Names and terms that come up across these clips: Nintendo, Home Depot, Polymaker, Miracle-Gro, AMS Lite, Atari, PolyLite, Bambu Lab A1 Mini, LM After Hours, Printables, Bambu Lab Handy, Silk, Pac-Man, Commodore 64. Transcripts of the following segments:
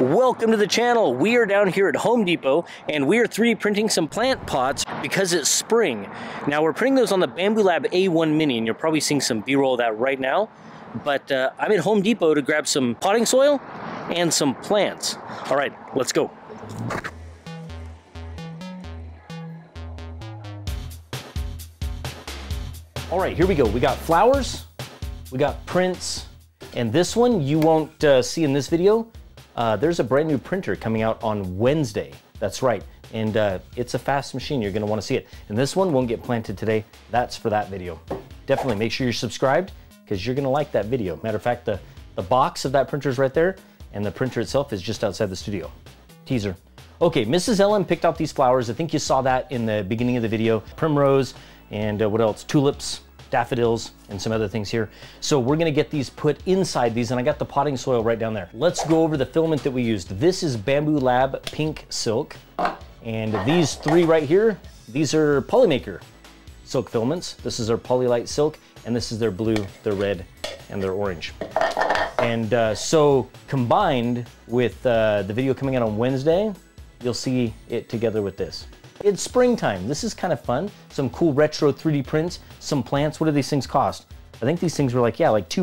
Welcome to the channel. We are down here at Home Depot and we are 3D printing some plant pots because it's spring. Now we're printing those on the Bambu Lab A1 Mini and you're probably seeing some B-roll of that right now. But I'm at Home Depot to grab some potting soil and some plants. All right, let's go. All right, here we go. We got flowers, we got prints, and this one you won't see in this video. There's a brand new printer coming out on Wednesday. That's right. And it's a fast machine. You're going to want to see it. And this one won't get planted today. That's for that video. Definitely make sure you're subscribed because you're going to like that video. Matter of fact, the box of that printer is right there. And the printer itself is just outside the studio. Teaser. Okay, Mrs. Ellen picked out these flowers. I think you saw that in the beginning of the video. Primrose and what else? Tulips, daffodils, and some other things here. So we're gonna get these put inside these, and I got the potting soil right down there. Let's go over the filament that we used. This is Bambu Lab Pink Silk, and these three right here, these are Polymaker silk filaments. This is their PolyLite silk, and this is their blue, their red, and their orange. And so combined with the video coming out on Wednesday, you'll see it together with this. It's springtime. This is kind of fun. Some cool retro 3D prints, some plants. What do these things cost? I think these things were like, yeah, like $2,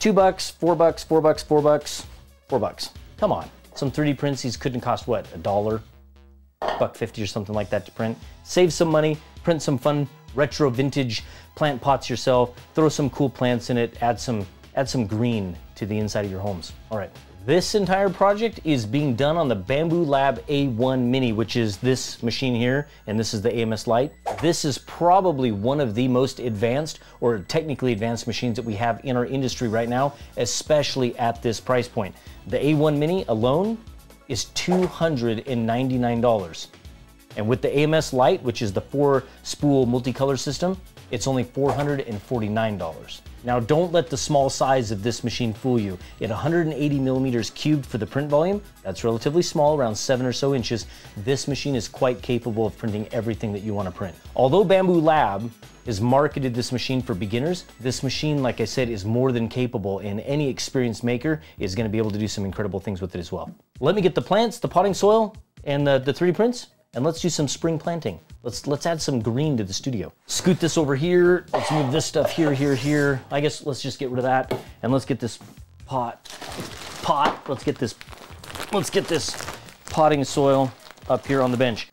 $4. Come on. Some 3D prints, these couldn't cost what? $1, $1.50 or something like that to print. Save some money, print some fun retro vintage plant pots yourself, throw some cool plants in it, add some green to the inside of your homes. All right. This entire project is being done on the Bambu Lab A1 Mini, which is this machine here, and this is the AMS Lite. This is probably one of the most advanced or technically advanced machines that we have in our industry right now, especially at this price point. The A1 Mini alone is $299. And with the AMS Lite, which is the 4-spool multicolor system, it's only $449. Now don't let the small size of this machine fool you. At 180 millimeters cubed for the print volume, that's relatively small, around 7 or so inches, this machine is quite capable of printing everything that you want to print. Although Bambu Lab has marketed this machine for beginners, this machine, like I said, is more than capable, and any experienced maker is going to be able to do some incredible things with it as well. Let me get the plants, the potting soil, and the 3D prints, and let's do some spring planting. Let's add some green to the studio. Scoot this over here. Let's move this stuff here. I guess let's just get rid of that and let's get this pot. Let's get this potting soil up here on the bench.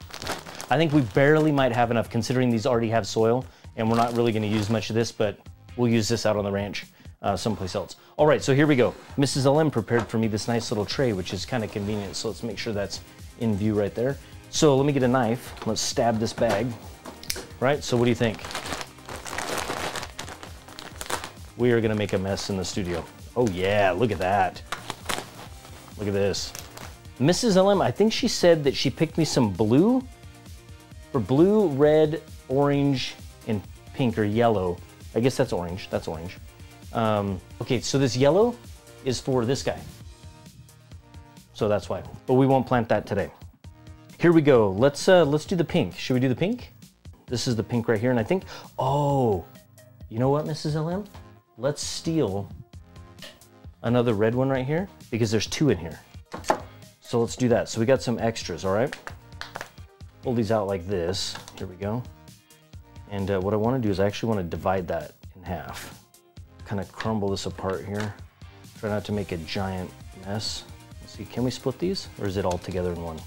I think we barely might have enough considering these already have soil and we're not really gonna use much of this, but we'll use this out on the ranch someplace else. All right, so here we go. Mrs. LM prepared for me this nice little tray, which is kind of convenient. So let's make sure that's in view right there. So let me get a knife, let's stab this bag, right? So what do you think? We are gonna make a mess in the studio. Oh yeah, look at that. Look at this. Mrs. LM, I think she said that she picked me some blue, for blue, red, orange, and pink or yellow. I guess that's orange, okay, so this yellow is for this guy. So that's why, but we won't plant that today. Here we go, let's do the pink. Should we do the pink? This is the pink right here, and I think, oh, you know what, Mrs. LM? Let's steal another red one right here, because there's two in here. So let's do that. So we got some extras, all right? Pull these out like this, here we go. And what I wanna do is I actually wanna divide that in half. Kinda crumble this apart here. Try not to make a giant mess. Let's see, can we split these, or is it all together in one?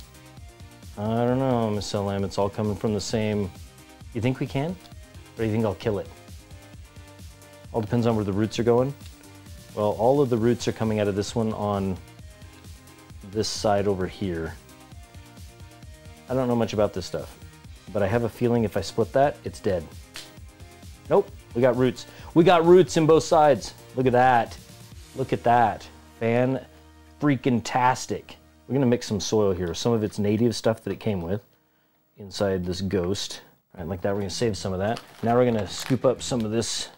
I don't know, Miss LM, it's all coming from the same. You think we can? Or you think I'll kill it? All depends on where the roots are going. Well, all of the roots are coming out of this one on this side over here. I don't know much about this stuff, but I have a feeling if I split that, it's dead. Nope, we got roots. We got roots in both sides. Look at that. Look at that. Fan-freaking-tastic. We're gonna mix some soil here. Some of it's native stuff that it came with inside this ghost. All right, like that, we're gonna save some of that. Now we're gonna scoop up some of this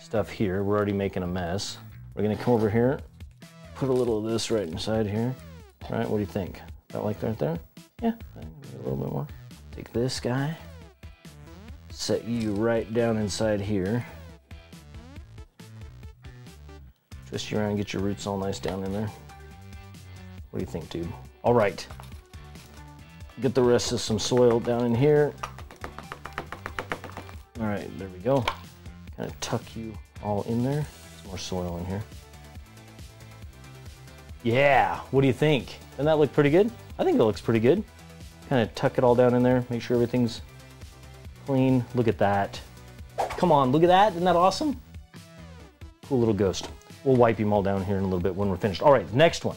stuff here. We're already making a mess. We're gonna come over here, put a little of this right inside here. All right, what do you think? That like right there? Yeah, a little bit more. Take this guy, set you right down inside here. Twist you around, get your roots all nice down in there. What do you think, dude? All right, get the rest of some soil down in here. All right, there we go. Kind of tuck you all in there. There's more soil in here. Yeah, what do you think? Doesn't that look pretty good? I think it looks pretty good. Kind of tuck it all down in there, make sure everything's clean. Look at that. Come on, look at that, isn't that awesome? Cool little ghost. We'll wipe him all down here in a little bit when we're finished. All right, next one.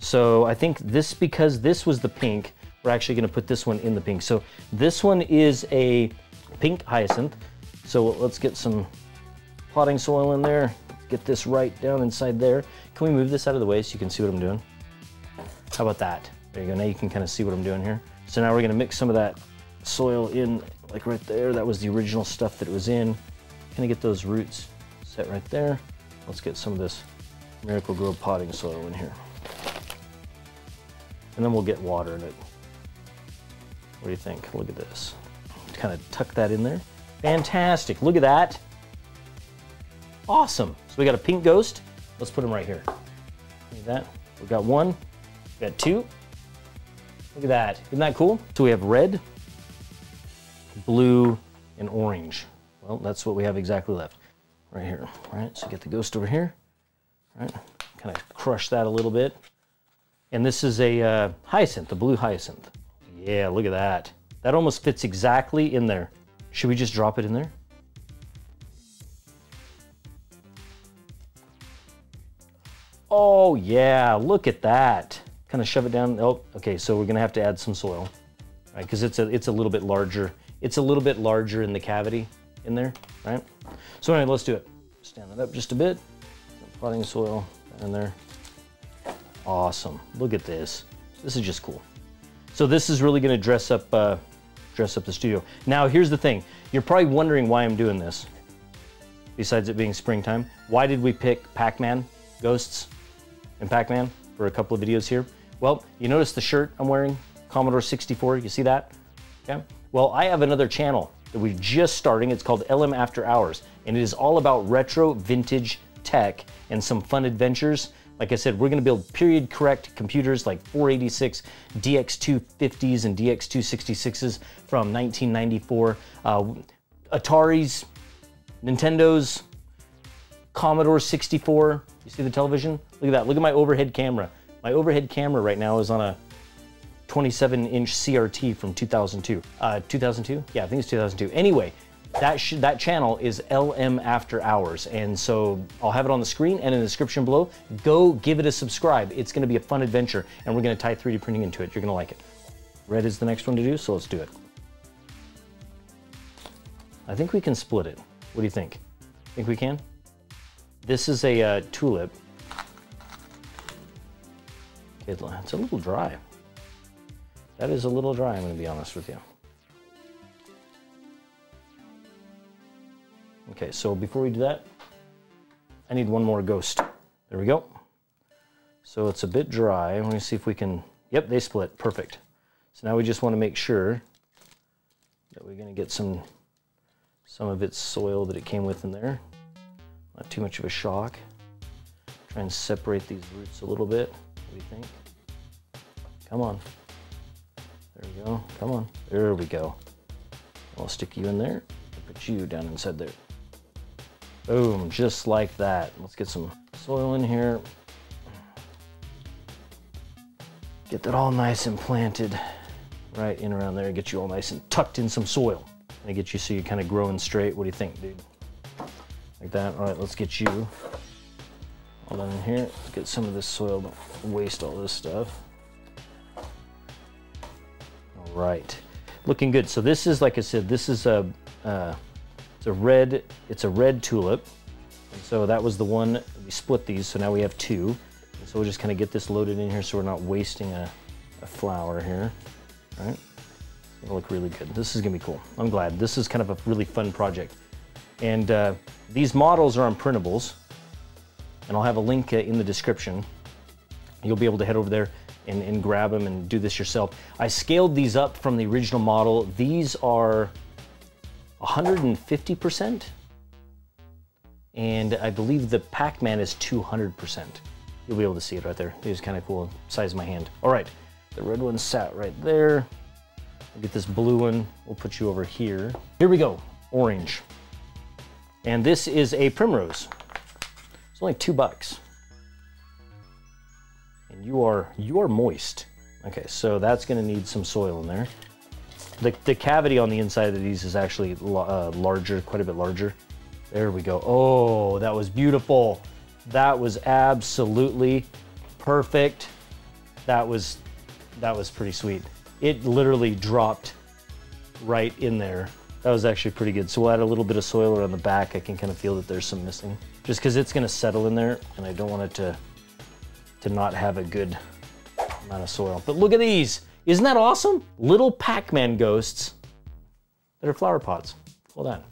So I think this, because this was the pink, we're actually gonna put this one in the pink. So this one is a pink hyacinth. So let's get some potting soil in there. Get this right down inside there. Can we move this out of the way so you can see what I'm doing? How about that? There you go, now you can kind of see what I'm doing here. So now we're gonna mix some of that soil in, like right there. That was the original stuff that it was in. Kind of get those roots set right there. Let's get some of this Miracle-Gro potting soil in here. And then we'll get water in it. What do you think? Look at this. Kind of tuck that in there. Fantastic, look at that. Awesome, so we got a pink ghost. Let's put him right here. Look at that, we've got one. We got two. Look at that. Isn't that cool? So we have red, blue, and orange. Well, that's what we have exactly left right here. All right, so get the ghost over here. All right, kind of crush that a little bit. And this is a hyacinth, a blue hyacinth. Yeah, look at that. That almost fits exactly in there. Should we just drop it in there? Oh yeah, look at that. Kind of shove it down. Oh, okay, so we're gonna have to add some soil, right? Because it's a little bit larger. It's a little bit larger in the cavity in there, right? So anyway, let's do it. Stand that up just a bit. Potting soil in there. Awesome. Look at this. This is just cool. So this is really gonna dress up the studio. Now here's the thing. You're probably wondering why I'm doing this. Besides it being springtime, why did we pick Pac-Man ghosts and Pac-Man for a couple of videos here? Well, you notice the shirt I'm wearing, Commodore 64, you see that? Okay. Well, I have another channel that we're just starting. It's called LM After Hours, and it is all about retro vintage tech and some fun adventures. Like I said, we're gonna build period correct computers like 486, DX250s and DX266s from 1994, Ataris, Nintendos, Commodore 64. You see the television? Look at that, look at my overhead camera. My overhead camera right now is on a 27-inch CRT from 2002. 2002? Yeah, I think it's 2002. Anyway, that channel is LM After Hours, and so I'll have it on the screen and in the description below. Go give it a subscribe. It's gonna be a fun adventure, and we're gonna tie 3D printing into it. You're gonna like it. Red is the next one to do, so let's do it. I think we can split it. What do you think? Think we can? This is a tulip. It's a little dry. That is a little dry, I'm gonna be honest with you. Okay, so before we do that, I need one more ghost. There we go. So it's a bit dry. Let me see if we can, yep, they split, perfect. So now we just wanna make sure that we're gonna get some of its soil that it came with in there. Not too much of a shock. Try and separate these roots a little bit. What do you think? Come on. There we go. Come on. There we go. I'll stick you in there. I'll put you down inside there. Boom. Just like that. Let's get some soil in here. Get that all nice and planted. Right in around there. Get you all nice and tucked in some soil. And I get you so you're kind of growing straight. What do you think, dude? Like that. All right, let's get you all down in here. Let's get some of this soil. Don't waste all this stuff. All right, looking good. So this is, like I said, this is a red tulip. And so that was the one we split these. So now we have two. And so we'll just kind of get this loaded in here so we're not wasting a flower here. All right, it's gonna look really good. This is gonna be cool. I'm glad. This is kind of a really fun project. And these models are on Printables, and I'll have a link in the description. You'll be able to head over there and grab them and do this yourself. I scaled these up from the original model. These are 150%, and I believe the Pac-Man is 200%. You'll be able to see it right there. It was kind of cool, size of my hand. All right, the red one sat right there. I'll get this blue one. We'll put you over here. Here we go, orange. And this is a primrose. It's only $2. And you are moist. Okay, so that's gonna need some soil in there. The cavity on the inside of these is actually larger, quite a bit larger. There we go. Oh, that was beautiful. That was absolutely perfect. That was pretty sweet. It literally dropped right in there. That was actually pretty good. So we'll add a little bit of soil around the back. I can kind of feel that there's some missing. Just because it's gonna settle in there and I don't want it to not have a good amount of soil. But look at these. Isn't that awesome? Little Pac-Man ghosts that are flower pots. Hold on,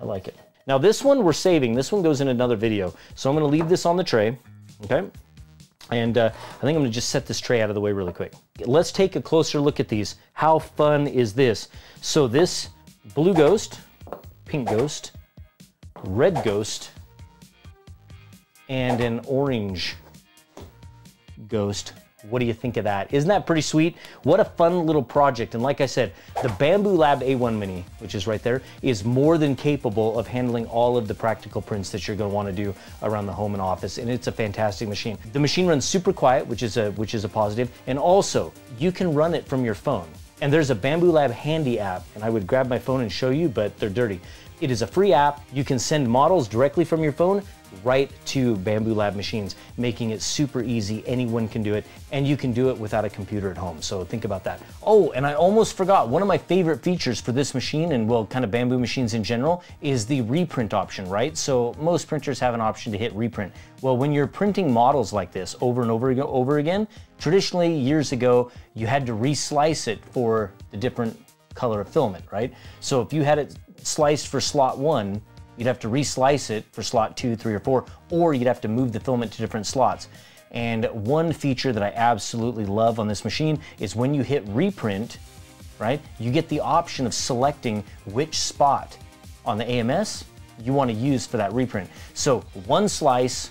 I like it. Now this one we're saving. This one goes in another video. So I'm gonna leave this on the tray, okay? And I think I'm gonna just set this tray out of the way really quick. Let's take a closer look at these. How fun is this? So this blue ghost, pink ghost, red ghost, and an orange ghost. What do you think of that? Isn't that pretty sweet? What a fun little project. And like I said, the Bambu Lab A1 Mini, which is right there, is more than capable of handling all of the practical prints that you're gonna wanna do around the home and office. And it's a fantastic machine. The machine runs super quiet, which is a positive. And also, you can run it from your phone. And there's a Bambu Lab Handy app, and I would grab my phone and show you, but they're dirty. It is a free app. You can send models directly from your phone right to Bambu Lab machines, making it super easy. Anyone can do it, and you can do it without a computer at home, so think about that. Oh, and I almost forgot, one of my favorite features for this machine, and well, kind of Bambu machines in general, is the reprint option, right? So most printers have an option to hit reprint. Well, when you're printing models like this over and over again, traditionally, years ago, you had to reslice it for the different color of filament, right? So if you had it sliced for slot 1, you'd have to reslice it for slot 2, 3, or 4, or you'd have to move the filament to different slots. And one feature that I absolutely love on this machine is when you hit reprint, right, you get the option of selecting which spot on the AMS you want to use for that reprint. So one slice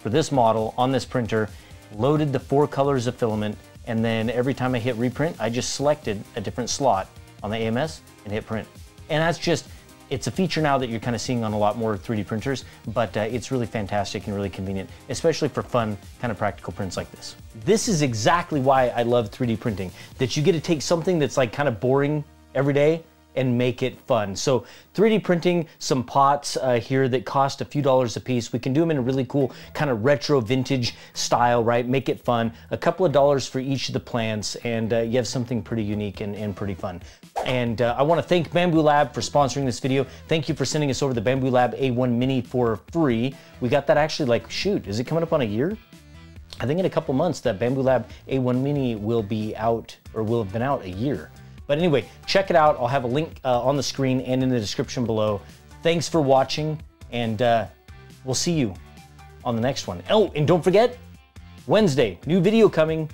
for this model on this printer loaded the 4 colors of filament, and then every time I hit reprint, I just selected a different slot on the AMS and hit print. And that's just, it's a feature now that you're kind of seeing on a lot more 3D printers, but it's really fantastic and really convenient, especially for fun, kind of practical prints like this. This is exactly why I love 3D printing, that you get to take something that's like kind of boring every day and make it fun. So 3D printing some pots here that cost a few dollars a piece. We can do them in a really cool kind of retro vintage style, right? Make it fun. A couple of dollars for each of the plants, and you have something pretty unique and pretty fun. And I wanna thank Bambu Lab for sponsoring this video. Thank you for sending us over the Bambu Lab A1 Mini for free. We got that actually like, shoot, is it coming up on a year? I think in a couple months that Bambu Lab A1 Mini will be out, or will have been out a year. But anyway, check it out. I'll have a link on the screen and in the description below. Thanks for watching, and we'll see you on the next one. Oh, and don't forget, Wednesday, new video coming.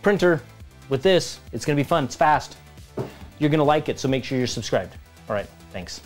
Printer with this. It's gonna be fun, it's fast. You're gonna like it, so make sure you're subscribed. All right, thanks.